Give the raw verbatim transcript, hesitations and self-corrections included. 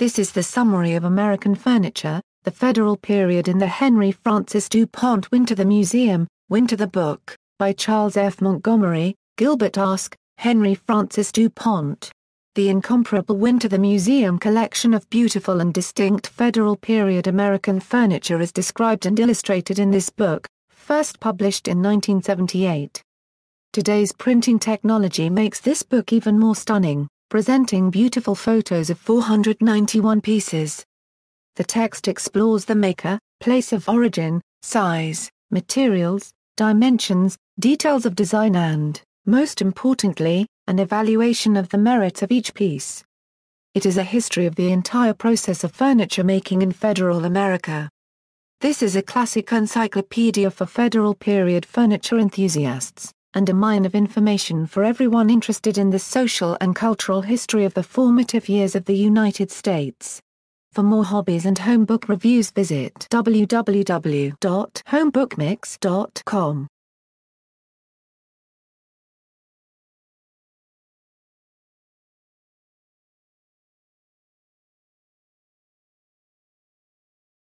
This is the summary of American furniture, the Federal Period in the Henry Francis du Pont Winterthur Museum, Winterthur Book, by Charles F. Montgomery, Gilbert Ask, Henry Francis du Pont. The incomparable Winterthur Museum collection of beautiful and distinct Federal Period American furniture is described and illustrated in this book, first published in nineteen seventy-eight. Today's printing technology makes this book even more stunning, presenting beautiful photos of four hundred ninety-one pieces. The text explores the maker, place of origin, size, materials, dimensions, details of design and, most importantly, an evaluation of the merits of each piece. It is a history of the entire process of furniture making in Federal America. This is a classic encyclopedia for Federal Period furniture enthusiasts, and a mine of information for everyone interested in the social and cultural history of the formative years of the United States. For more hobbies and homebook reviews, visit w w w dot homebookmix dot com.